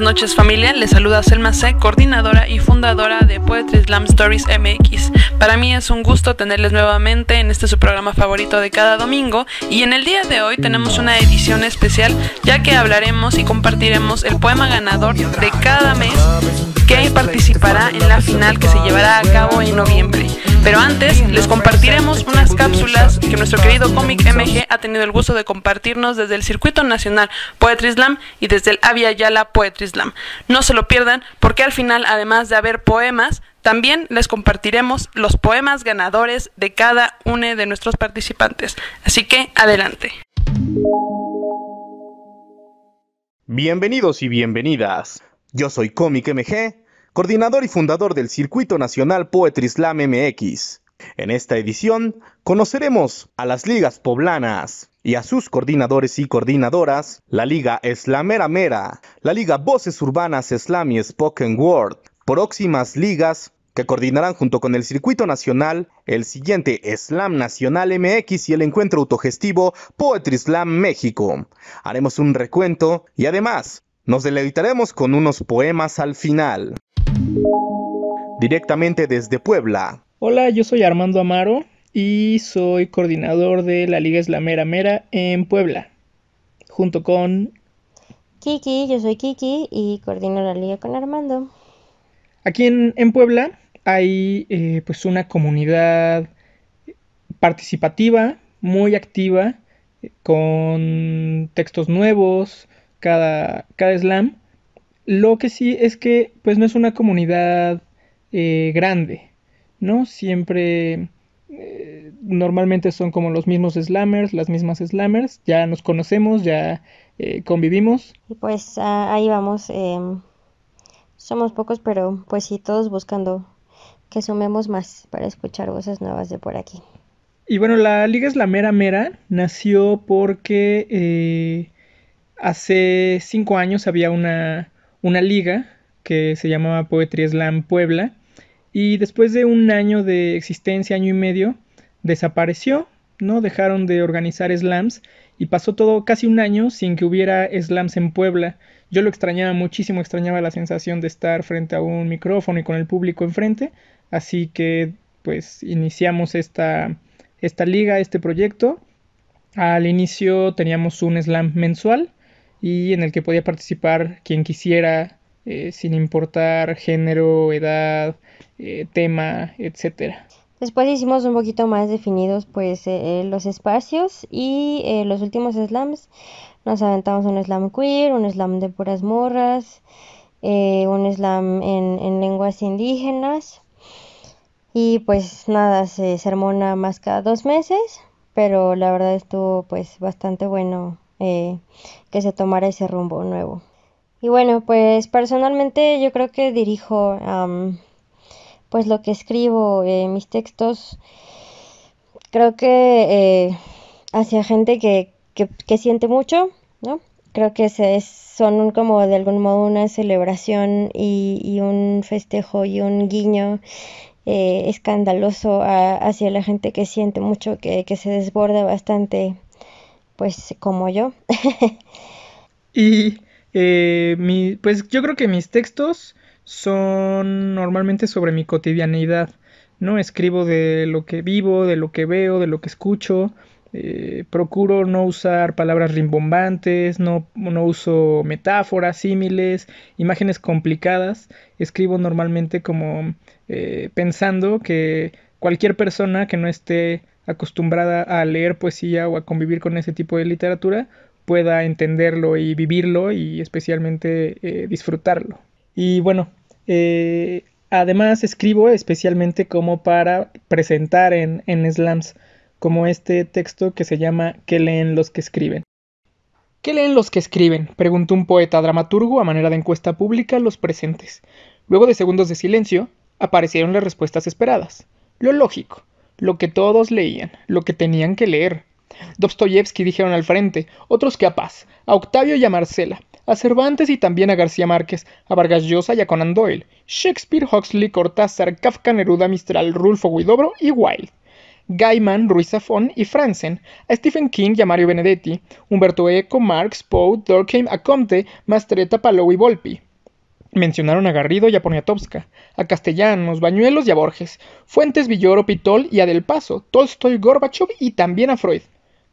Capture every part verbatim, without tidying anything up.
Buenas noches, familia, les saluda Selma C, coordinadora y fundadora de Poetry Slam Stories M X. Para mí es un gusto tenerles nuevamente en este su programa favorito de cada domingo, y en el día de hoy tenemos una edición especial, ya que hablaremos y compartiremos el poema ganador de cada mes que participará en la final que se llevará a cabo en noviembre. Pero antes, les compartiremos unas cápsulas que nuestro querido Comik M G ha tenido el gusto de compartirnos desde el Circuito Nacional Poetry Slam y desde el Abya Yala Poetry Slam. No se lo pierdan, porque al final, además de haber poemas, también les compartiremos los poemas ganadores de cada uno de nuestros participantes. Así que, adelante. Bienvenidos y bienvenidas. Yo soy Comik M G, coordinador y fundador del Circuito Nacional Poetry Slam M X. En esta edición conoceremos a las ligas poblanas y a sus coordinadores y coordinadoras, la Liga Eslamera Mera, la Liga Voces Urbanas Slam y Spoken Word, próximas ligas que coordinarán junto con el Circuito Nacional el siguiente Slam Nacional M X y el encuentro autogestivo Poetry Slam México. Haremos un recuento y además nos deleitaremos con unos poemas al final. Directamente desde Puebla. Hola, yo soy Armando Amaro y soy coordinador de la Liga Eslamera Mera en Puebla, junto con Kiki. Yo soy Kiki y coordino la liga con Armando. Aquí en, en Puebla hay eh, pues una comunidad participativa, muy activa, con textos nuevos cada, cada slam. Lo que sí es que pues no es una comunidad eh, grande, ¿no? Siempre, eh, normalmente son como los mismos slammers, las mismas slammers, ya nos conocemos, ya eh, convivimos. Pues ah, ahí vamos, eh, somos pocos, pero pues sí, todos buscando que sumemos más para escuchar voces nuevas de por aquí. Y bueno, la Liga Eslamera Mera nació porque eh, hace cinco años había una... una liga que se llamaba Poetry Slam Puebla, y después de un año de existencia, año y medio, desapareció, ¿no? Dejaron de organizar slams y pasó todo casi un año sin que hubiera slams en Puebla. Yo lo extrañaba muchísimo, extrañaba la sensación de estar frente a un micrófono y con el público enfrente, así que pues iniciamos esta, esta liga, este proyecto. Al inicio teníamos un slam mensual, y en el que podía participar quien quisiera, eh, sin importar género, edad, eh, tema, etcétera. Después hicimos un poquito más definidos pues eh, los espacios, y eh, los últimos slams nos aventamos un slam queer, un slam de puras morras, eh, un slam en, en lenguas indígenas, y pues nada, se armó nada más cada dos meses, pero la verdad estuvo pues bastante bueno. Eh, que se tomara ese rumbo nuevo. Y bueno, pues personalmente yo creo que dirijo um, pues lo que escribo, eh, mis textos, creo que eh, hacia gente que, que, que siente mucho, ¿no? Creo que se, son como de algún modo una celebración y, y un festejo y un guiño eh, escandaloso a, hacia la gente que siente mucho, que, que se desborda bastante, pues como yo. Y eh, mi, pues yo creo que mis textos son normalmente sobre mi cotidianidad, ¿no? Escribo de lo que vivo, de lo que veo, de lo que escucho. Eh, procuro no usar palabras rimbombantes, no, no uso metáforas, símiles, imágenes complicadas. Escribo normalmente como eh, pensando que cualquier persona que no esté acostumbrada a leer poesía o a convivir con ese tipo de literatura pueda entenderlo y vivirlo, y especialmente eh, disfrutarlo. Y bueno, eh, además escribo especialmente como para presentar en, en slams, como este texto que se llama ¿Qué leen los que escriben? ¿Qué leen los que escriben?, preguntó un poeta dramaturgo a manera de encuesta pública a los presentes. Luego de segundos de silencio aparecieron las respuestas esperadas. Lo lógico, lo que todos leían, lo que tenían que leer. Dostoievski, dijeron al frente, otros que a Paz, a Octavio y a Marcela, a Cervantes y también a García Márquez, a Vargas Llosa y a Conan Doyle, Shakespeare, Huxley, Cortázar, Kafka, Neruda, Mistral, Rulfo, Guidobro y Wilde, Gaiman, Ruiz Zafón y Franzen, a Stephen King y a Mario Benedetti, Humberto Eco, Marx, Poe, Durkheim, a Comte, Mastretta, Palou y Volpi. Mencionaron a Garrido y a Poniatowska, a Castellanos, Bañuelos y a Borges, Fuentes, Villoro, Pitol y a Del Paso, Tolstoy, Gorbachov y también a Freud,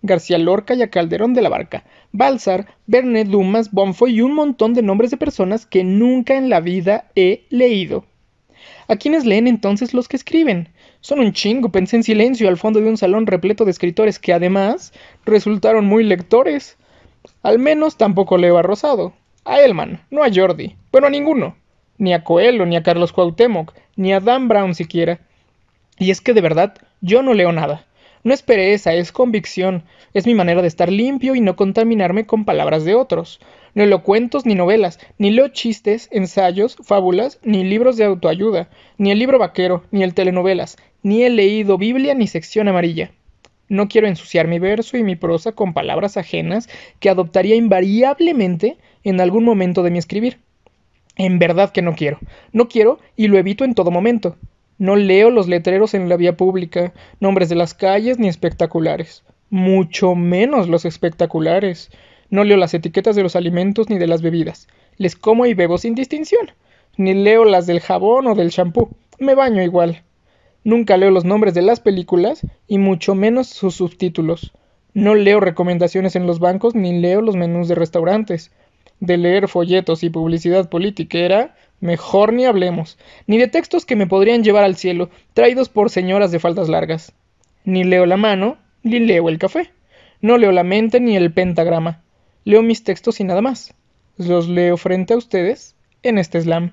García Lorca y a Calderón de la Barca, Balzar, Bernet, Dumas, Bonfoy y un montón de nombres de personas que nunca en la vida he leído. ¿A quiénes leen entonces los que escriben? Son un chingo, pensé en silencio al fondo de un salón repleto de escritores que además resultaron muy lectores. Al menos tampoco leo a Rosado, a Elman, no a Jordi, bueno a ninguno, ni a Coelho, ni a Carlos Cuauhtémoc, ni a Dan Brown siquiera. Y es que de verdad, yo no leo nada. No es pereza, es convicción, es mi manera de estar limpio y no contaminarme con palabras de otros. No leo cuentos ni novelas, ni leo chistes, ensayos, fábulas, ni libros de autoayuda, ni el libro vaquero, ni el telenovelas, ni he leído Biblia ni sección amarilla. No quiero ensuciar mi verso y mi prosa con palabras ajenas que adoptaría invariablemente en algún momento de mi escribir. En verdad que no quiero. No quiero y lo evito en todo momento. No leo los letreros en la vía pública, nombres de las calles ni espectaculares. Mucho menos los espectaculares. No leo las etiquetas de los alimentos ni de las bebidas. Les como y bebo sin distinción. Ni leo las del jabón o del champú. Me baño igual. Nunca leo los nombres de las películas y mucho menos sus subtítulos. No leo recomendaciones en los bancos ni leo los menús de restaurantes. De leer folletos y publicidad politiquera, mejor ni hablemos. Ni de textos que me podrían llevar al cielo, traídos por señoras de faldas largas. Ni leo la mano, ni leo el café. No leo la mente ni el pentagrama. Leo mis textos y nada más. Los leo frente a ustedes en este slam.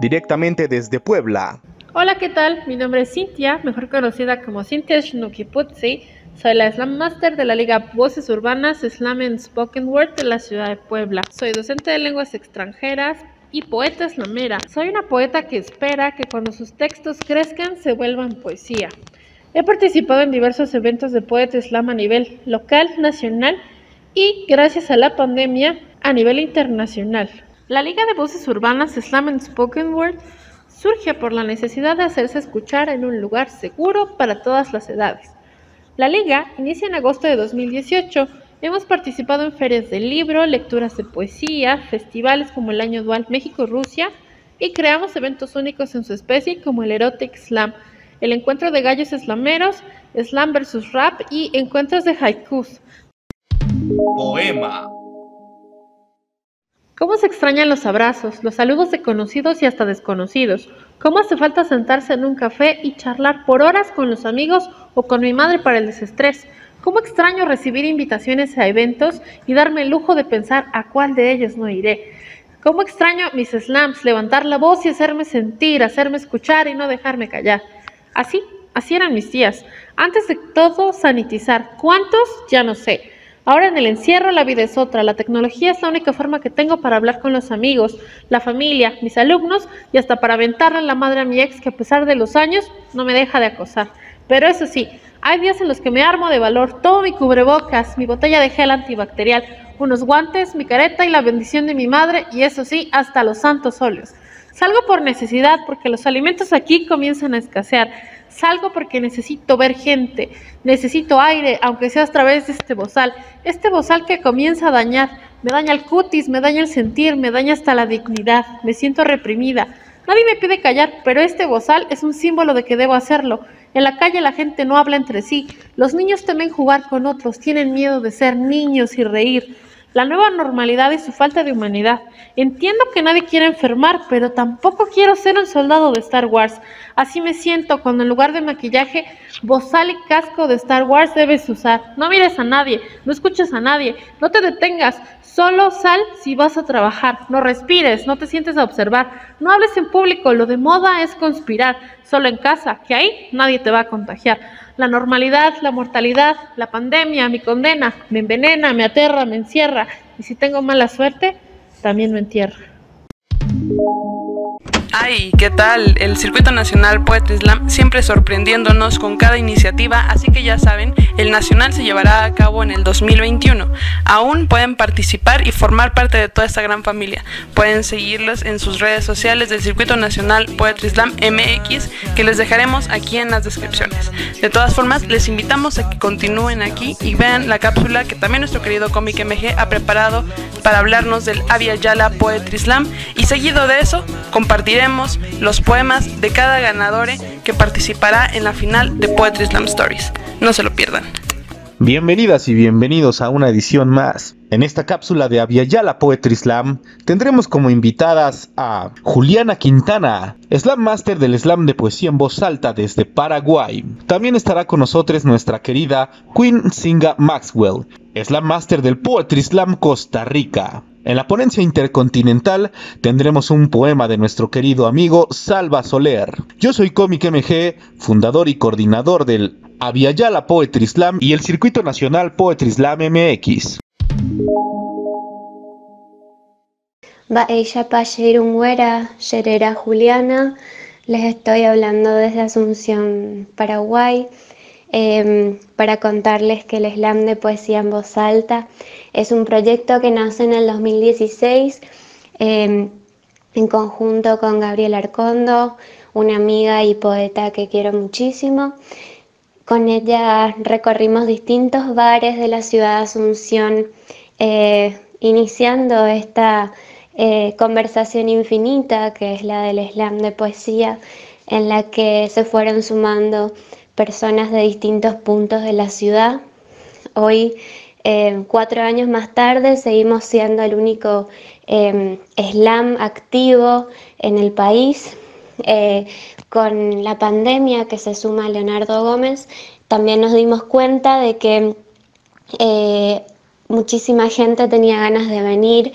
Directamente desde Puebla. Hola, ¿qué tal? Mi nombre es Cynthia, mejor conocida como Cynthia Shnuki Putzi. Soy la Slam Master de la Liga Voces Urbanas, Slam and Spoken Word de la ciudad de Puebla. Soy docente de lenguas extranjeras y poeta slamera. Soy una poeta que espera que cuando sus textos crezcan se vuelvan poesía. He participado en diversos eventos de Poetry Slam a nivel local, nacional y, gracias a la pandemia, a nivel internacional. La Liga de Voces Urbanas Slam and Spoken Word surge por la necesidad de hacerse escuchar en un lugar seguro para todas las edades. La Liga inicia en agosto de dos mil dieciocho. Hemos participado en ferias de libro, lecturas de poesía, festivales como el Año Dual México-Rusia y creamos eventos únicos en su especie como el Erotic Slam, el Encuentro de Gallos Slameros, Slam versus Rap y Encuentros de Haikus. Poema. ¿Cómo se extrañan los abrazos, los saludos de conocidos y hasta desconocidos? ¿Cómo hace falta sentarse en un café y charlar por horas con los amigos o con mi madre para el desestrés? ¿Cómo extraño recibir invitaciones a eventos y darme el lujo de pensar a cuál de ellos no iré? ¿Cómo extraño mis slams, levantar la voz y hacerme sentir, hacerme escuchar y no dejarme callar? Así, así eran mis días. Antes de todo, sanitizar. ¿Cuántos? Ya no sé. Ahora en el encierro la vida es otra, la tecnología es la única forma que tengo para hablar con los amigos, la familia, mis alumnos y hasta para aventarle la madre a mi ex que a pesar de los años no me deja de acosar. Pero eso sí, hay días en los que me armo de valor, todo mi cubrebocas, mi botella de gel antibacterial, unos guantes, mi careta y la bendición de mi madre y eso sí, hasta los santos óleos. Salgo por necesidad porque los alimentos aquí comienzan a escasear. Salgo porque necesito ver gente, necesito aire, aunque sea a través de este bozal. Este bozal que comienza a dañar, me daña el cutis, me daña el sentir, me daña hasta la dignidad, me siento reprimida. Nadie me pide callar, pero este bozal es un símbolo de que debo hacerlo. En la calle la gente no habla entre sí, los niños temen jugar con otros, tienen miedo de ser niños y reír. La nueva normalidad y su falta de humanidad. Entiendo que nadie quiere enfermar, pero tampoco quiero ser un soldado de Star Wars. Así me siento cuando en lugar de maquillaje, bozal y casco de Star Wars debes usar. No mires a nadie, no escuches a nadie, no te detengas. Solo sal si vas a trabajar. No respires, no te sientes a observar. No hables en público, lo de moda es conspirar. Solo en casa, que ahí nadie te va a contagiar. La normalidad, la mortalidad, la pandemia, mi condena, me envenena, me aterra, me encierra. Y si tengo mala suerte, también me entierra. Ay, ¿qué tal? El Circuito Nacional Poetry Slam siempre sorprendiéndonos con cada iniciativa, así que ya saben, el Nacional se llevará a cabo en el dos mil veintiuno. Aún pueden participar y formar parte de toda esta gran familia. Pueden seguirlos en sus redes sociales del Circuito Nacional Poetry Slam M X, que les dejaremos aquí en las descripciones. De todas formas, les invitamos a que continúen aquí y vean la cápsula que también nuestro querido Comik M G ha preparado para hablarnos del Abya Yala Poetry Slam, y seguido de eso compartiremos los poemas de cada ganador que participará en la final de Poetry Slam Stories. No se lo pierdan. Bienvenidas y bienvenidos a una edición más. En esta cápsula de Abya Yala Poetry Slam tendremos como invitadas a Juliana Quintana, Slam Master del Slam de Poesía en Voz Alta desde Paraguay. También estará con nosotros nuestra querida Queen Nzinga Maxwell, Slam Master del Poetry Slam Costa Rica. En la ponencia intercontinental tendremos un poema de nuestro querido amigo Alba Soler. Yo soy Comik M G, fundador y coordinador del Abya Yala Poetry Slam y el Circuito Nacional Poetry Slam M X. Va ella Payerungüera, Yerera Juliana, les estoy hablando desde Asunción, Paraguay. Eh, para contarles que el Slam de Poesía en Voz Alta es un proyecto que nace en el dos mil dieciséis eh, en conjunto con Gabriel Arcondo, una amiga y poeta que quiero muchísimo. Con ella recorrimos distintos bares de la ciudad de Asunción, eh, iniciando esta eh, conversación infinita que es la del Slam de Poesía, en la que se fueron sumando personas de distintos puntos de la ciudad. Hoy, eh, cuatro años más tarde, seguimos siendo el único eh, slam activo en el país. Eh, con la pandemia que se suma a Leonardo Gómez, también nos dimos cuenta de que eh, muchísima gente tenía ganas de venir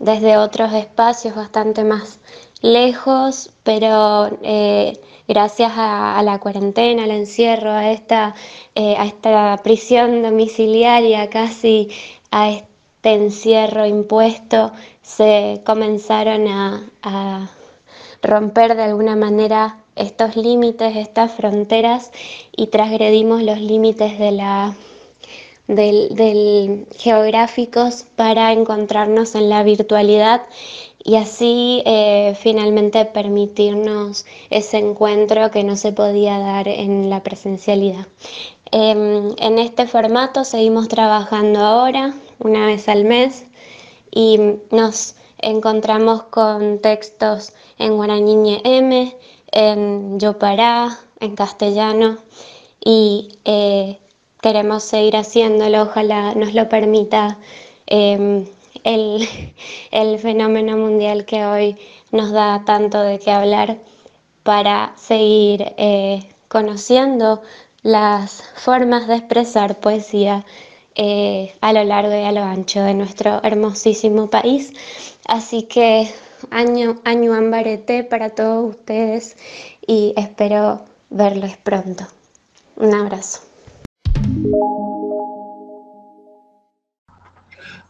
desde otros espacios bastante más lejos, pero eh, gracias a, a la cuarentena, al encierro, a esta, eh, a esta prisión domiciliaria casi, a este encierro impuesto, se comenzaron a, a romper de alguna manera estos límites, estas fronteras, y transgredimos los límites de la, del, del geográficos para encontrarnos en la virtualidad, y así eh, finalmente permitirnos ese encuentro que no se podía dar en la presencialidad. Eh, en este formato seguimos trabajando ahora, una vez al mes, y nos encontramos con textos en guaraní ñe'eme, en yopará, en castellano, y eh, queremos seguir haciéndolo, ojalá nos lo permita eh, El, el fenómeno mundial que hoy nos da tanto de qué hablar, para seguir eh, conociendo las formas de expresar poesía eh, a lo largo y a lo ancho de nuestro hermosísimo país. Así que año, año ambarete para todos ustedes, y espero verlos pronto. Un abrazo.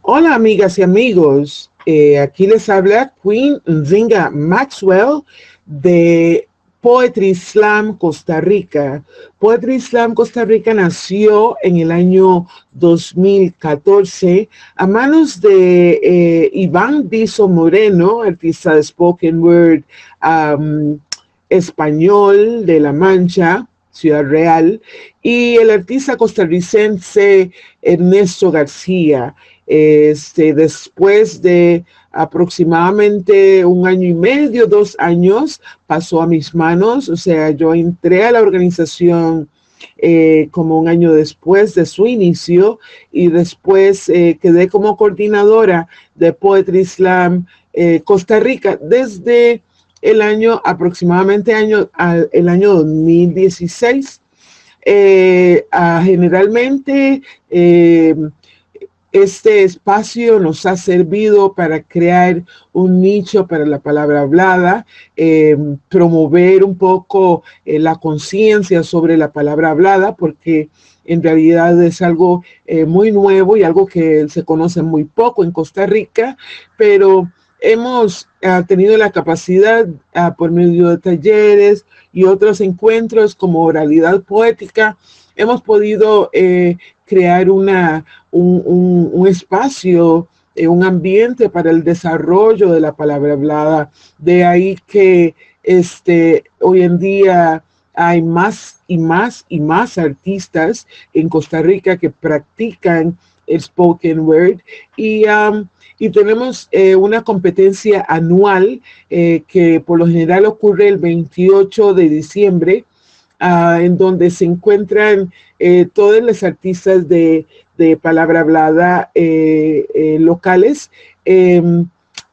Hola amigas y amigos, eh, aquí les habla Queen Nzinga Maxwell de Poetry Slam Costa Rica. Poetry Slam Costa Rica nació en el año dos mil catorce a manos de eh, Iván Biso Moreno, artista de spoken word um, español de La Mancha, Ciudad Real, y el artista costarricense Ernesto García. Este, después de aproximadamente un año y medio, dos años, pasó a mis manos. O sea, yo entré a la organización eh, como un año después de su inicio, y después eh, quedé como coordinadora de Poetry Slam eh, Costa Rica desde el año, aproximadamente año, al, el año dos mil dieciséis. Eh, a, generalmente, eh, este espacio nos ha servido para crear un nicho para la palabra hablada, eh, promover un poco eh, la conciencia sobre la palabra hablada, porque en realidad es algo eh, muy nuevo y algo que se conoce muy poco en Costa Rica, pero Hemos uh, tenido la capacidad, uh, por medio de talleres y otros encuentros como oralidad poética, hemos podido eh, crear una, un, un, un espacio, eh, un ambiente para el desarrollo de la palabra hablada. De ahí que este, hoy en día hay más y más y más artistas en Costa Rica que practican el spoken word, y, um, y tenemos eh, una competencia anual eh, que por lo general ocurre el veintiocho de diciembre, uh, en donde se encuentran eh, todos los artistas de, de palabra hablada eh, eh, locales eh,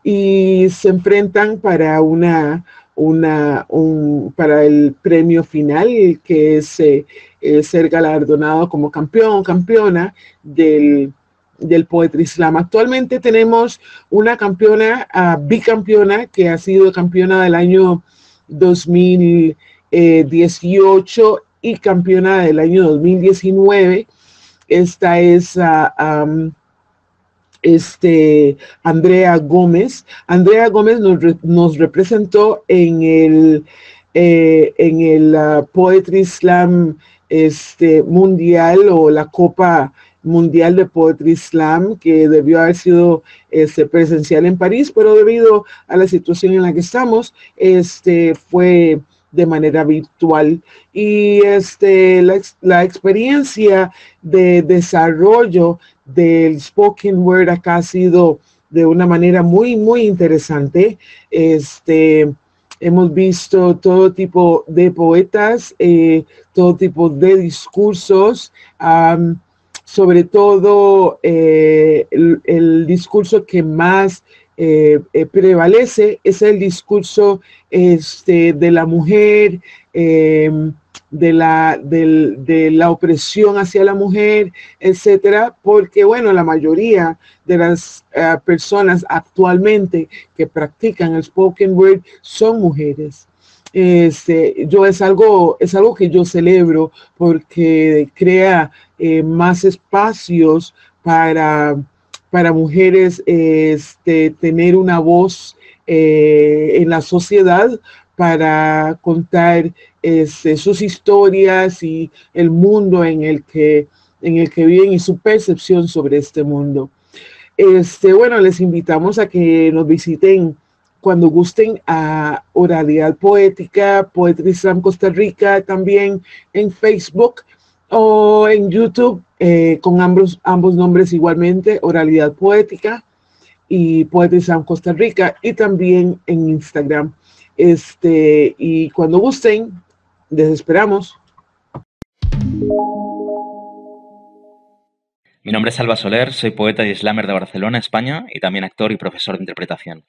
y se enfrentan para una... Una, un, para el premio final, que es eh, eh, ser galardonado como campeón o campeona del, del Poetry Slam. Actualmente tenemos una campeona, uh, bicampeona, que ha sido campeona del año dos mil dieciocho y campeona del año dos mil diecinueve. Esta es... Uh, um, Este, Andrea Gómez. Andrea Gómez nos, re, nos representó en el, eh, en el uh, Poetry Slam este, mundial, o la Copa Mundial de Poetry Slam, que debió haber sido este, presencial en París, pero debido a la situación en la que estamos, este, fue de manera virtual. Y este, la, la experiencia de desarrollo del spoken word acá ha sido de una manera muy, muy interesante. Este, hemos visto todo tipo de poetas, eh, todo tipo de discursos, um, sobre todo eh, el, el discurso que más eh, eh, prevalece es el discurso este, de la mujer, eh, De la, de, de la opresión hacia la mujer, etcétera, porque, bueno, la mayoría de las uh, personas actualmente que practican el spoken word son mujeres. Este, yo es algo, es algo que yo celebro, porque crea eh, más espacios para, para mujeres este, tener una voz eh, en la sociedad, para contar este, sus historias y el mundo en el que, en el que viven y su percepción sobre este mundo. Este, bueno, les invitamos a que nos visiten cuando gusten a Oralidad Poética, Poetry Slam Costa Rica, también en Facebook o en YouTube, eh, con ambos, ambos nombres igualmente, Oralidad Poética y Poetry Slam Costa Rica, y también en Instagram. Este, y cuando gusten, les esperamos. Mi nombre es Alba Soler, soy poeta y slammer de Barcelona, España, y también actor y profesor de interpretación.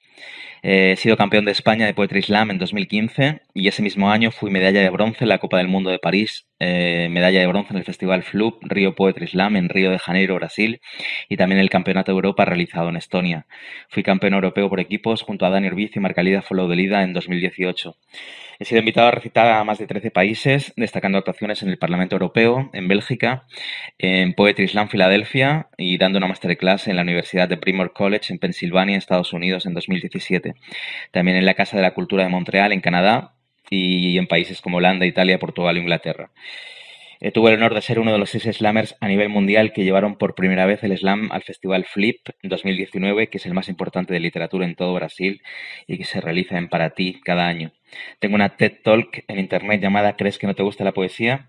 Eh, he sido campeón de España de Poetry Slam en dos mil quince, y ese mismo año fui medalla de bronce en la Copa del Mundo de París, eh, medalla de bronce en el Festival F L U P Río Poetry Slam en Río de Janeiro, Brasil, y también el Campeonato de Europa realizado en Estonia. Fui campeón europeo por equipos junto a Dani Orbiz y Marcalida Folaudelida en dos mil dieciocho. He sido invitado a recitar a más de trece países, destacando actuaciones en el Parlamento Europeo, en Bélgica, en Poetry Slam Filadelfia y dando una masterclass en la Universidad de Primor College en Pensilvania, Estados Unidos, en dos mil diecisiete. También en la Casa de la Cultura de Montreal, en Canadá, y en países como Holanda, Italia, Portugal e Inglaterra. Eh, tuve el honor de ser uno de los seis slammers a nivel mundial que llevaron por primera vez el slam al Festival F L I P en dos mil diecinueve, que es el más importante de literatura en todo Brasil y que se realiza en Paraty cada año. Tengo una TED Talk en internet llamada ¿Crees que no te gusta la poesía?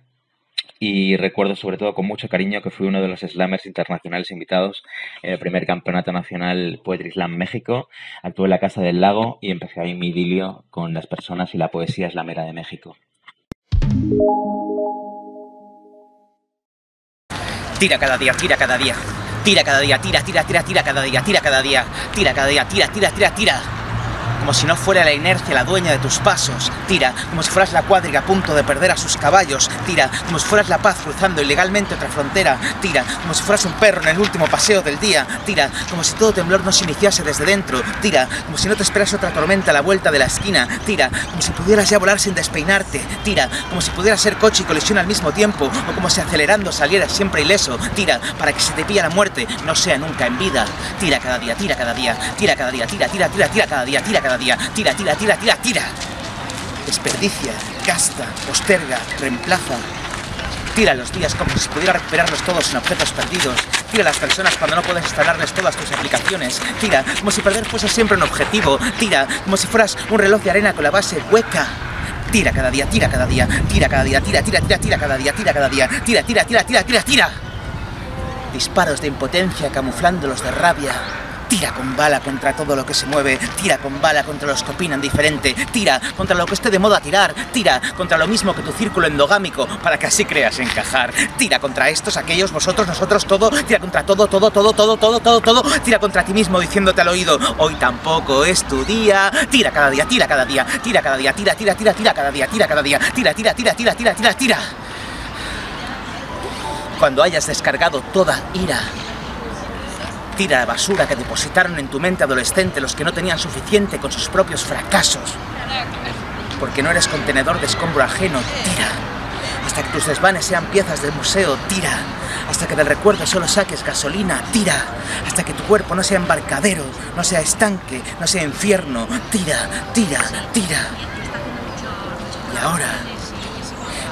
Y recuerdo sobre todo con mucho cariño que fui uno de los slammers internacionales invitados en el primer Campeonato Nacional Poetry Slam México. Actué en la Casa del Lago y empecé ahí mi idilio con las personas y la poesía slamera de México. Tira cada día, tira cada día, tira cada día, tira, tira, tira, tira cada día, tira cada día, tira cada día, tira, tira, tira, tira. como si no fuera la inercia la dueña de tus pasos. Tira, como si fueras la cuadriga a punto de perder a sus caballos. Tira, como si fueras La Paz cruzando ilegalmente otra frontera. Tira, como si fueras un perro en el último paseo del día. Tira, como si todo temblor no se iniciase desde dentro. Tira, como si no te esperas otra tormenta a la vuelta de la esquina. Tira, como si pudieras ya volar sin despeinarte. Tira, como si pudieras ser coche y colisión al mismo tiempo. O como si acelerando salieras siempre ileso. Tira, para que si te pilla la muerte, no sea nunca en vida. Tira cada día, tira cada día, tira cada día, tira, tira, tira, tira cada día, tira cada día, tira, tira, tira, tira, tira. Desperdicia, gasta, posterga, reemplaza. Tira los días como si pudiera recuperarlos todos en objetos perdidos. Tira a las personas cuando no puedes instalarles todas tus aplicaciones. Tira como si perder fuese siempre un objetivo. Tira como si fueras un reloj de arena con la base hueca. Tira cada día, tira cada día, tira cada día, tira, tira, tira, tira cada día, tira cada día, tira, tira, tira, tira, tira, tira. Disparos de impotencia camuflándolos de rabia. Tira con bala contra todo lo que se mueve. Tira con bala contra los que opinan diferente. Tira contra lo que esté de moda tirar. Tira contra lo mismo que tu círculo endogámico, para que así creas encajar. Tira contra estos, aquellos, vosotros, nosotros, todo. Tira contra todo, todo, todo, todo, todo, todo, todo. Tira contra ti mismo diciéndote al oído: hoy tampoco es tu día. Tira cada día, tira cada día, tira cada día, tira, tira, tira, tira cada día, tira cada día, tira, tira, tira, tira, tira, tira, tira. Cuando hayas descargado toda ira, tira la basura que depositaron en tu mente adolescente los que no tenían suficiente con sus propios fracasos. Porque no eres contenedor de escombro ajeno. Tira. Hasta que tus desvanes sean piezas del museo. Tira. Hasta que del recuerdo solo saques gasolina. Tira. Hasta que tu cuerpo no sea embarcadero, no sea estanque, no sea infierno. Tira, tira, tira. Y ahora,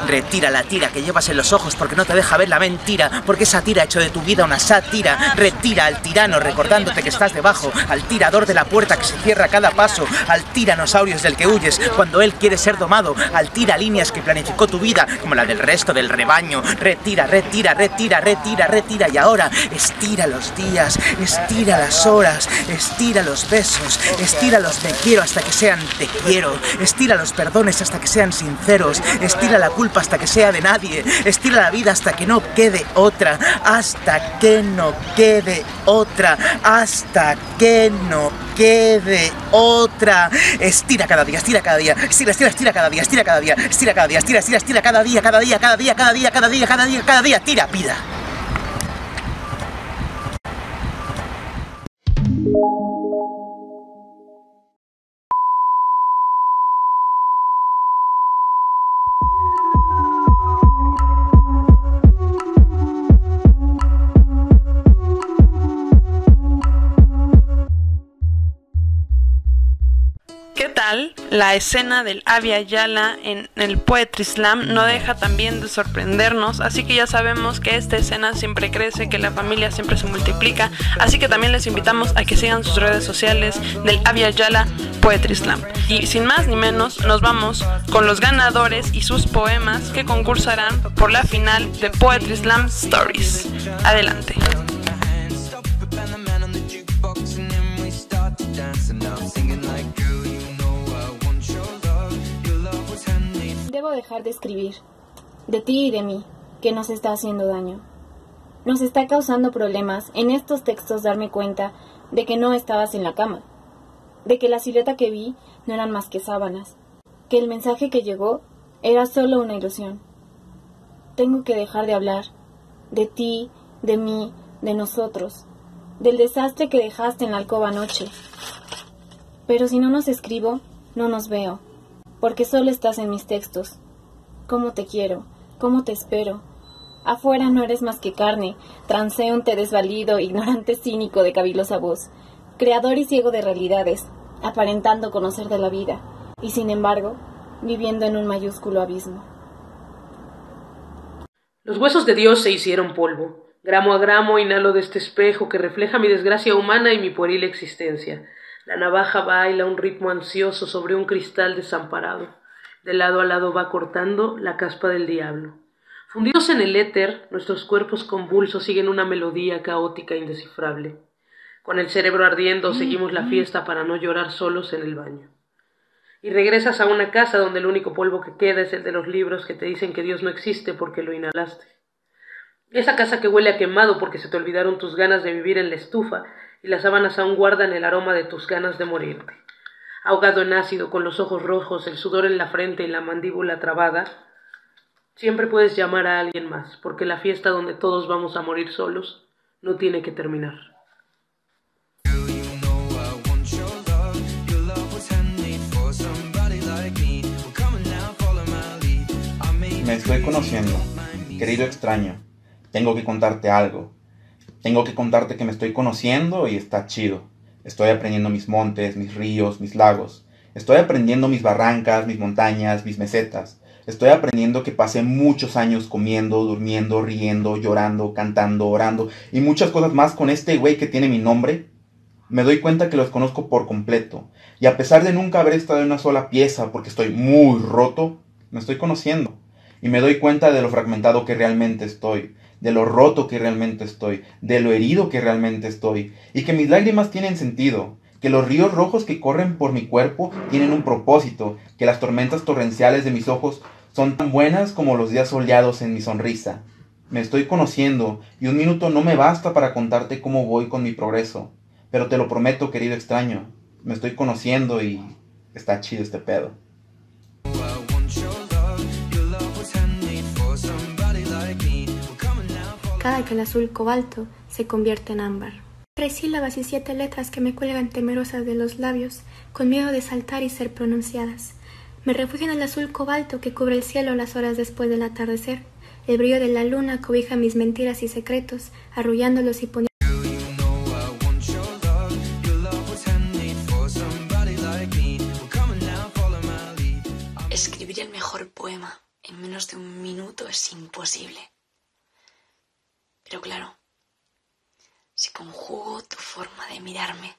retira la tira que llevas en los ojos porque no te deja ver la mentira, porque esa tira ha hecho de tu vida una sátira. Retira al tirano recordándote que estás debajo, al tirador de la puerta que se cierra a cada paso, al tiranosaurios del que huyes cuando él quiere ser domado, al tira líneas que planificó tu vida como la del resto del rebaño. Retira, retira, retira, retira, retira. Y ahora estira los días, estira las horas, estira los besos, estira los te quiero hasta que sean te quiero, estira los perdones hasta que sean sinceros, estira la culpa hasta que sea de nadie, estira la vida hasta que no quede otra, hasta que no quede otra, hasta que no quede otra. Estira cada día, estira cada día, estira, estira, estira cada día, estira cada día, estira cada día, estira, estira, estira cada día, cada día, cada día, cada día, cada día, cada día, cada día, tira, pida. La escena del Abya Yala en el Poetry Slam no deja también de sorprendernos, así que ya sabemos que esta escena siempre crece, que la familia siempre se multiplica, así que también les invitamos a que sigan sus redes sociales del Abya Yala Poetry Slam. Y sin más ni menos, nos vamos con los ganadores y sus poemas que concursarán por la final de Poetry Slam Stories. Adelante. Debo dejar de escribir, de ti y de mí, que nos está haciendo daño. Nos está causando problemas en estos textos darme cuenta de que no estabas en la cama, de que la silueta que vi no eran más que sábanas, que el mensaje que llegó era solo una ilusión. Tengo que dejar de hablar, de ti, de mí, de nosotros, del desastre que dejaste en la alcoba anoche. Pero si no nos escribo, no nos veo. Porque solo estás en mis textos. ¿Cómo te quiero? ¿Cómo te espero? Afuera no eres más que carne, transeúnte desvalido, ignorante cínico de cavilosa voz, creador y ciego de realidades, aparentando conocer de la vida, y sin embargo, viviendo en un mayúsculo abismo. Los huesos de Dios se hicieron polvo. Gramo a gramo inhalo de este espejo que refleja mi desgracia humana y mi pueril existencia. La navaja baila un ritmo ansioso sobre un cristal desamparado. De lado a lado va cortando la caspa del diablo. Fundidos en el éter, nuestros cuerpos convulsos siguen una melodía caótica e indescifrable. Con el cerebro ardiendo seguimos la fiesta para no llorar solos en el baño. Y regresas a una casa donde el único polvo que queda es el de los libros que te dicen que Dios no existe porque lo inhalaste. Esa casa que huele a quemado porque se te olvidaron tus ganas de vivir en la estufa, y las sábanas aún guardan el aroma de tus ganas de morirte. ahogado en ácido, con los ojos rojos, el sudor en la frente y la mandíbula trabada, siempre puedes llamar a alguien más, porque la fiesta donde todos vamos a morir solos no tiene que terminar. Me estoy conociendo, querido extraño. Tengo que contarte algo. Tengo que contarte que me estoy conociendo y está chido. Estoy aprendiendo mis montes, mis ríos, mis lagos. Estoy aprendiendo mis barrancas, mis montañas, mis mesetas. Estoy aprendiendo que pasé muchos años comiendo, durmiendo, riendo, llorando, cantando, orando y muchas cosas más con este güey que tiene mi nombre. Me doy cuenta que los conozco por completo. Y a pesar de nunca haber estado en una sola pieza porque estoy muy roto, me estoy conociendo. Y me doy cuenta de lo fragmentado que realmente estoy, de lo roto que realmente estoy, de lo herido que realmente estoy, y que mis lágrimas tienen sentido, que los ríos rojos que corren por mi cuerpo tienen un propósito, que las tormentas torrenciales de mis ojos son tan buenas como los días soleados en mi sonrisa. Me estoy conociendo, y un minuto no me basta para contarte cómo voy con mi progreso, pero te lo prometo, querido extraño, me estoy conociendo y está chido este pedo. Cada que el azul cobalto se convierte en ámbar. Tres sílabas y siete letras que me cuelgan temerosas de los labios, con miedo de saltar y ser pronunciadas. Me refugio en el azul cobalto que cubre el cielo las horas después del atardecer. El brillo de la luna cobija mis mentiras y secretos, arrullándolos y poniéndolos. Escribir el mejor poema en menos de un minuto es imposible. Pero claro, si conjugo tu forma de mirarme,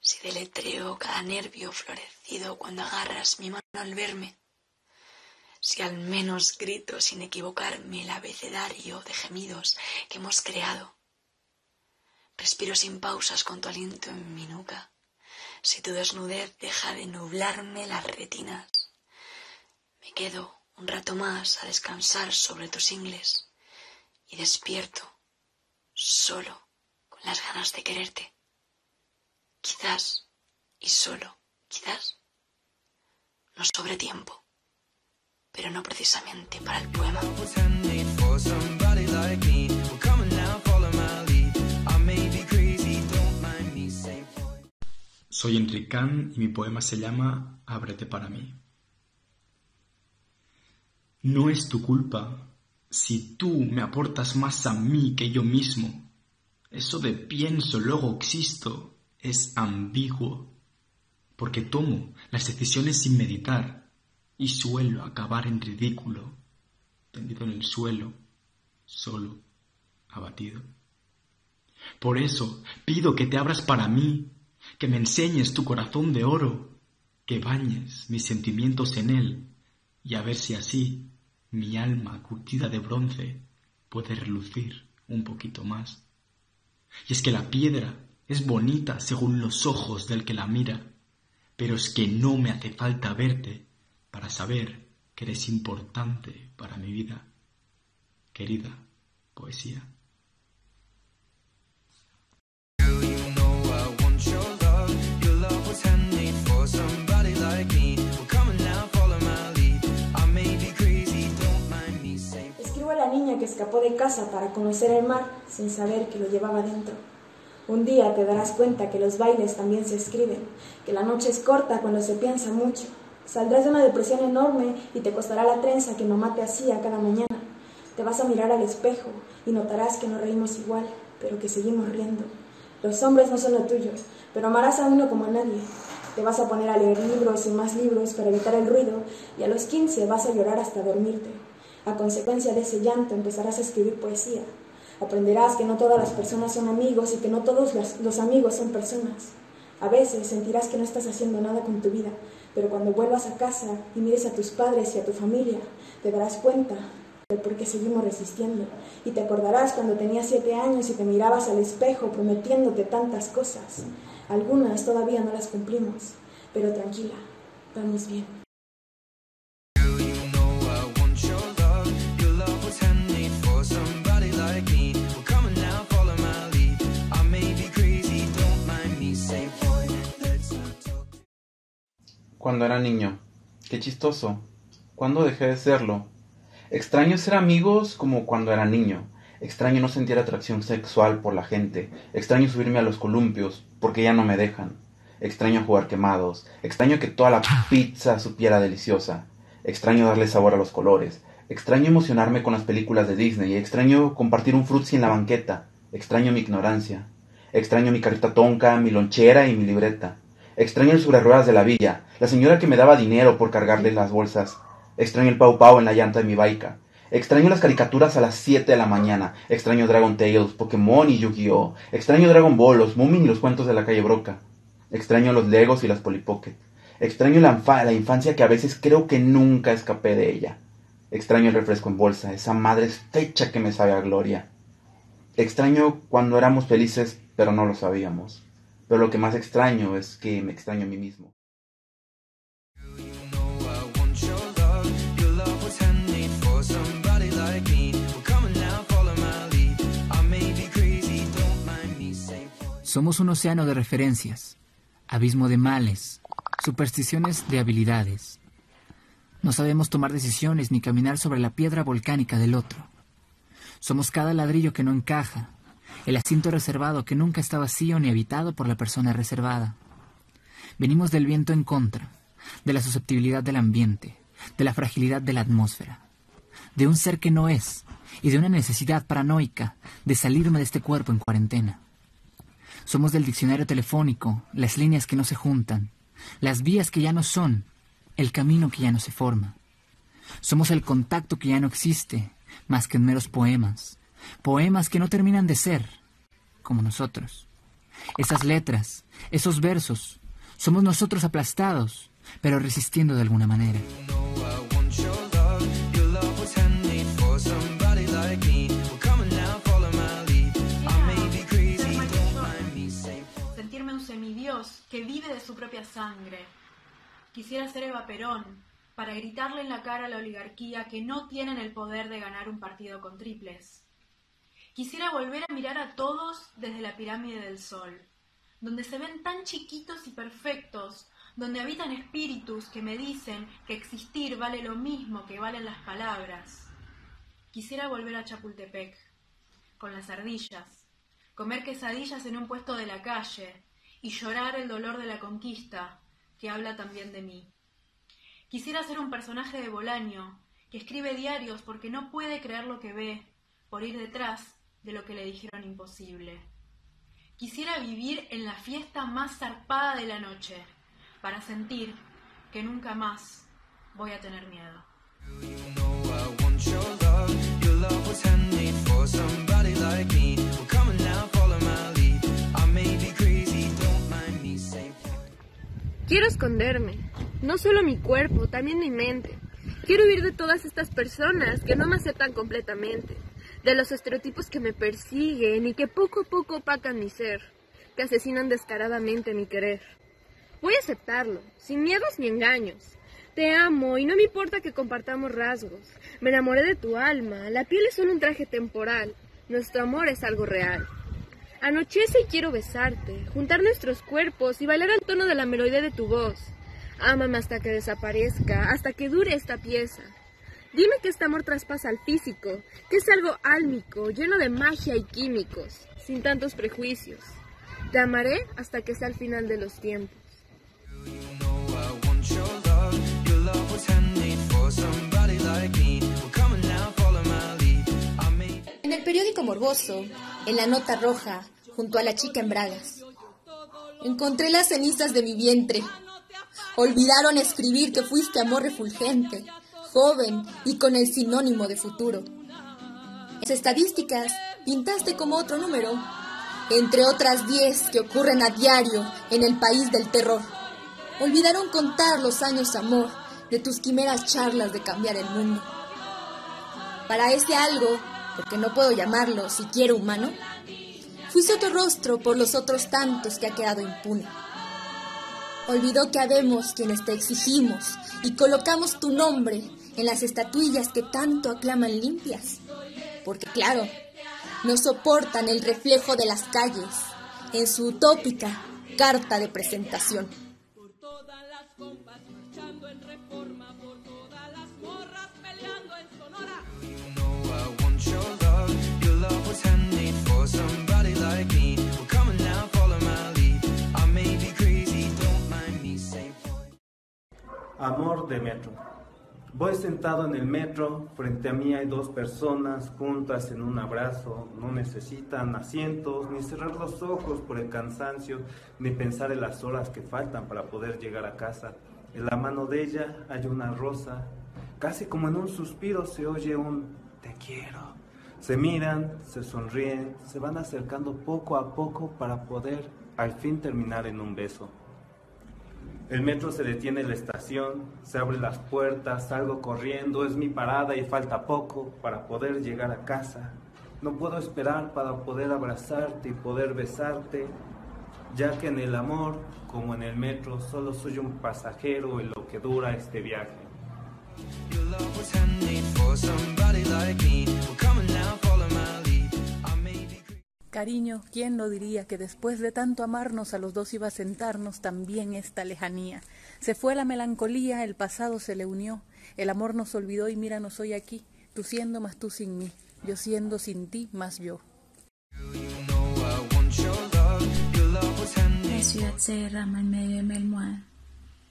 si deletreo cada nervio florecido cuando agarras mi mano al verme, si al menos grito sin equivocarme el abecedario de gemidos que hemos creado, respiro sin pausas con tu aliento en mi nuca, si tu desnudez deja de nublarme las retinas, me quedo un rato más a descansar sobre tus ingles. Y despierto, solo, con las ganas de quererte. Quizás, y solo, quizás, no sobre tiempo, pero no precisamente para el poema. Soy Enricán y mi poema se llama Ábrete para mí. No es tu culpa. Si tú me aportas más a mí que yo mismo, eso de pienso, luego existo, es ambiguo, porque tomo las decisiones sin meditar y suelo acabar en ridículo, tendido en el suelo, solo, abatido. Por eso pido que te abras para mí, que me enseñes tu corazón de oro, que bañes mis sentimientos en él y a ver si así mi alma curtida de bronce puede relucir un poquito más. Y es que la piedra es bonita según los ojos del que la mira, pero es que no me hace falta verte para saber que eres importante para mi vida. Querida poesía. Que escapó de casa para conocer el mar sin saber que lo llevaba dentro. Un día te darás cuenta que los bailes también se escriben, que la noche es corta cuando se piensa mucho. Saldrás de una depresión enorme y te costará la trenza que mamá te hacía cada mañana. Te vas a mirar al espejo y notarás que no reímos igual, pero que seguimos riendo. Los hombres no son lo tuyo, pero amarás a uno como a nadie. Te vas a poner a leer libros y más libros para evitar el ruido y a los quince vas a llorar hasta dormirte. A consecuencia de ese llanto empezarás a escribir poesía. Aprenderás que no todas las personas son amigos y que no todos los amigos son personas. A veces sentirás que no estás haciendo nada con tu vida, pero cuando vuelvas a casa y mires a tus padres y a tu familia, te darás cuenta de por qué seguimos resistiendo. Y te acordarás cuando tenías siete años y te mirabas al espejo prometiéndote tantas cosas. Algunas todavía no las cumplimos, pero tranquila, vamos bien. cuando era niño. Qué chistoso. ¿Cuándo dejé de serlo? Extraño ser amigos como cuando era niño. Extraño no sentir atracción sexual por la gente. Extraño subirme a los columpios, porque ya no me dejan. Extraño jugar quemados. Extraño que toda la pizza supiera deliciosa. Extraño darle sabor a los colores. Extraño emocionarme con las películas de Disney. Extraño compartir un frutzi en la banqueta. Extraño mi ignorancia. Extraño mi carita tonca, mi lonchera y mi libreta. Extraño el sobre ruedas de la villa. La señora que me daba dinero por cargarle las bolsas. Extraño el pau pau en la llanta de mi baica. Extraño las caricaturas a las siete de la mañana. Extraño Dragon Tales, Pokémon y Yu-Gi-Oh. Extraño Dragon Ball, los Moomin y los cuentos de la calle Broca. Extraño los Legos y las Polly Pocket. Extraño la, infa- la infancia que a veces creo que nunca escapé de ella. Extraño el refresco en bolsa, esa madre fecha que me sabe a gloria. Extraño cuando éramos felices, pero no lo sabíamos. Pero lo que más extraño es que me extraño a mí mismo. Somos un océano de referencias, abismo de males, supersticiones de habilidades. No sabemos tomar decisiones ni caminar sobre la piedra volcánica del otro. Somos cada ladrillo que no encaja, el asiento reservado que nunca está vacío ni habitado por la persona reservada. Venimos del viento en contra, de la susceptibilidad del ambiente, de la fragilidad de la atmósfera, de un ser que no es y de una necesidad paranoica de salirme de este cuerpo en cuarentena. Somos del diccionario telefónico, las líneas que no se juntan, las vías que ya no son, el camino que ya no se forma. Somos el contacto que ya no existe, más que en meros poemas, poemas que no terminan de ser, como nosotros. Esas letras, esos versos, somos nosotros aplastados, pero resistiendo de alguna manera. Que vive de su propia sangre. Quisiera ser Eva Perón para gritarle en la cara a la oligarquía que no tienen el poder de ganar un partido con triples. Quisiera volver a mirar a todos desde la pirámide del sol, donde se ven tan chiquitos y perfectos, donde habitan espíritus que me dicen que existir vale lo mismo que valen las palabras. Quisiera volver a Chapultepec, con las ardillas, comer quesadillas en un puesto de la calle, y llorar el dolor de la conquista, que habla también de mí. Quisiera ser un personaje de Bolaño, que escribe diarios porque no puede creer lo que ve, por ir detrás de lo que le dijeron imposible. Quisiera vivir en la fiesta más zarpada de la noche, para sentir que nunca más voy a tener miedo. Quiero esconderme, no solo mi cuerpo, también mi mente. Quiero huir de todas estas personas que no me aceptan completamente, de los estereotipos que me persiguen y que poco a poco opacan mi ser, que asesinan descaradamente mi querer. Voy a aceptarlo, sin miedos ni engaños. Te amo y no me importa que compartamos rasgos. Me enamoré de tu alma, la piel es solo un traje temporal, nuestro amor es algo real. Anochece y quiero besarte, juntar nuestros cuerpos y bailar al tono de la melodía de tu voz. Ámame hasta que desaparezca, hasta que dure esta pieza. Dime que este amor traspasa al físico, que es algo álmico, lleno de magia y químicos, sin tantos prejuicios. Te amaré hasta que sea el final de los tiempos. En el periódico morboso, en la nota roja, junto a la chica en bragas, encontré las cenizas de mi vientre. Olvidaron escribir que fuiste amor refulgente, joven y con el sinónimo de futuro. En las estadísticas pintaste como otro número, entre otras diez que ocurren a diario en el país del terror. Olvidaron contar los años, amor, de tus quimeras charlas de cambiar el mundo. Para ese algo, porque no puedo llamarlo siquiera humano, fuiste otro rostro por los otros tantos que ha quedado impune. Olvidó que habemos quienes te exigimos y colocamos tu nombre en las estatuillas que tanto aclaman limpias, porque claro, no soportan el reflejo de las calles en su utópica carta de presentación. de metro. Voy sentado en el metro, frente a mí hay dos personas juntas en un abrazo, no necesitan asientos, ni cerrar los ojos por el cansancio, ni pensar en las horas que faltan para poder llegar a casa. En la mano de ella hay una rosa, casi como en un suspiro se oye un te quiero. Se miran, se sonríen, se van acercando poco a poco para poder al fin terminar en un beso. El metro se detiene en la estación, se abren las puertas, salgo corriendo, es mi parada y falta poco para poder llegar a casa. No puedo esperar para poder abrazarte y poder besarte, ya que en el amor, como en el metro, solo soy un pasajero en lo que dura este viaje. Cariño, ¿quién lo diría que después de tanto amarnos a los dos iba a sentarnos también esta lejanía? Se fue la melancolía, el pasado se le unió, el amor nos olvidó y míranos hoy aquí, tú siendo más tú sin mí, yo siendo sin ti más yo. La ciudad se derrama en medio de mi almohada,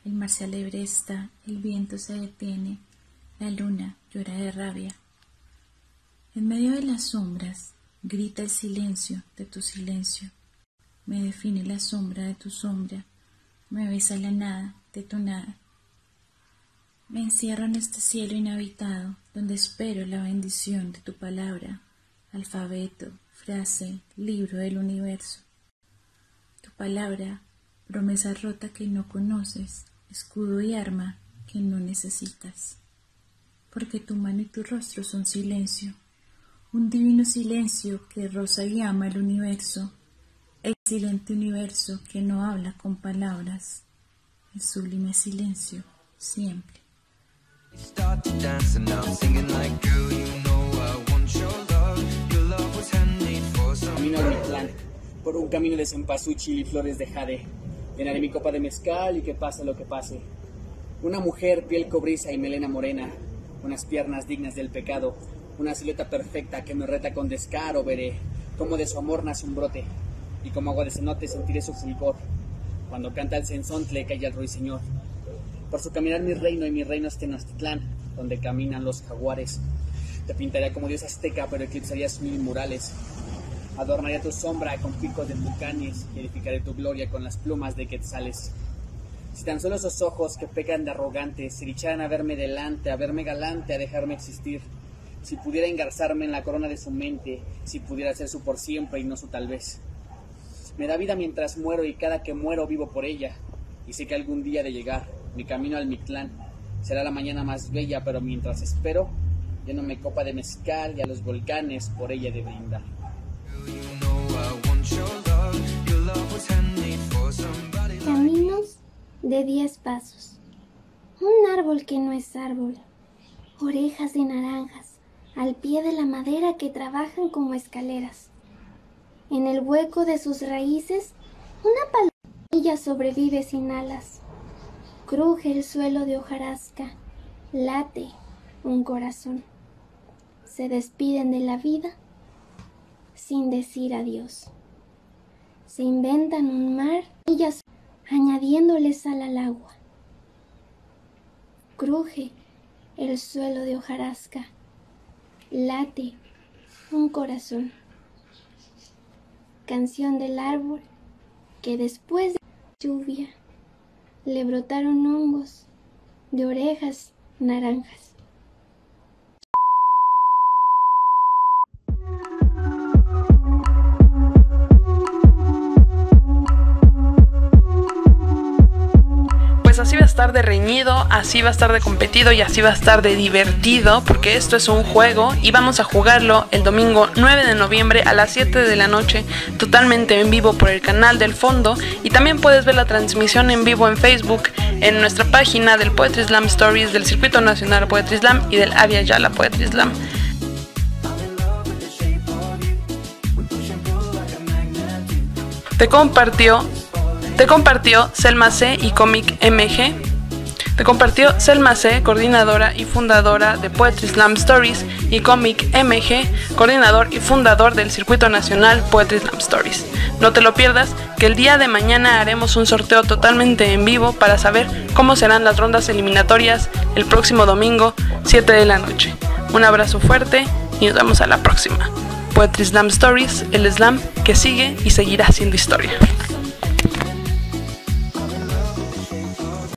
el mar se alebresta, el viento se detiene, la luna llora de rabia. En medio de las sombras grita el silencio de tu silencio, me define la sombra de tu sombra, me besa la nada de tu nada. Me encierro en este cielo inhabitado, donde espero la bendición de tu palabra, alfabeto, frase, libro del universo. Tu palabra, promesa rota que no conoces, escudo y arma que no necesitas. Porque tu mano y tu rostro son silencio, un divino silencio que roza y ama el universo, el silente universo que no habla con palabras, el sublime silencio siempre. Camino a mi plan, por un camino de cempasúchil y flores de jade, llenaré mi copa de mezcal y que pase lo que pase. Una mujer, piel cobriza y melena morena, unas piernas dignas del pecado, una silueta perfecta que me reta con descaro, veré cómo de su amor nace un brote, y como agua de cenote sentiré su fulgor, cuando canta el cenzontle calla el ruiseñor. Por su caminar mi reino y mi reino es Tenochtitlán, donde caminan los jaguares. Te pintaría como dios azteca, pero eclipsarías mil murales. Adornaría tu sombra con picos de bucanes, y edificaré tu gloria con las plumas de quetzales. Si tan solo esos ojos que pecan de arrogantes se dicharan a verme delante, a verme galante, a dejarme existir. Si pudiera engarzarme en la corona de su mente, si pudiera ser su por siempre y no su tal vez. Me da vida mientras muero y cada que muero vivo por ella. Y sé que algún día de llegar, mi camino al Mictlán, será la mañana más bella, pero mientras espero, lleno mi copa de mezcal y a los volcanes por ella de brindar. Caminos de diez pasos. Un árbol que no es árbol. Orejas de naranjas. Al pie de la madera que trabajan como escaleras. En el hueco de sus raíces, una palomilla sobrevive sin alas. Cruje el suelo de hojarasca, late un corazón. Se despiden de la vida sin decir adiós. Se inventan un mar, añadiéndoles sal al agua. Cruje el suelo de hojarasca. Late un corazón. Canción del árbol que después de la lluvia le brotaron hongos de orejas naranjas. Así va a estar de reñido, así va a estar de competido y así va a estar de divertido, porque esto es un juego y vamos a jugarlo el domingo nueve de noviembre a las siete de la noche, totalmente en vivo por el canal del fondo, y también puedes ver la transmisión en vivo en Facebook, en nuestra página del Poetry Slam Stories, del Circuito Nacional Poetry Slam y del Abya Yala Poetry Slam. Te compartió Te compartió Selma C y Comik M G. que compartió Selma C, coordinadora y fundadora de Poetry Slam Stories, y Comik M G, coordinador y fundador del Circuito Nacional Poetry Slam Stories. No te lo pierdas, que el día de mañana haremos un sorteo totalmente en vivo para saber cómo serán las rondas eliminatorias el próximo domingo, siete de la noche. Un abrazo fuerte y nos vemos a la próxima. Poetry Slam Stories, el slam que sigue y seguirá siendo historia.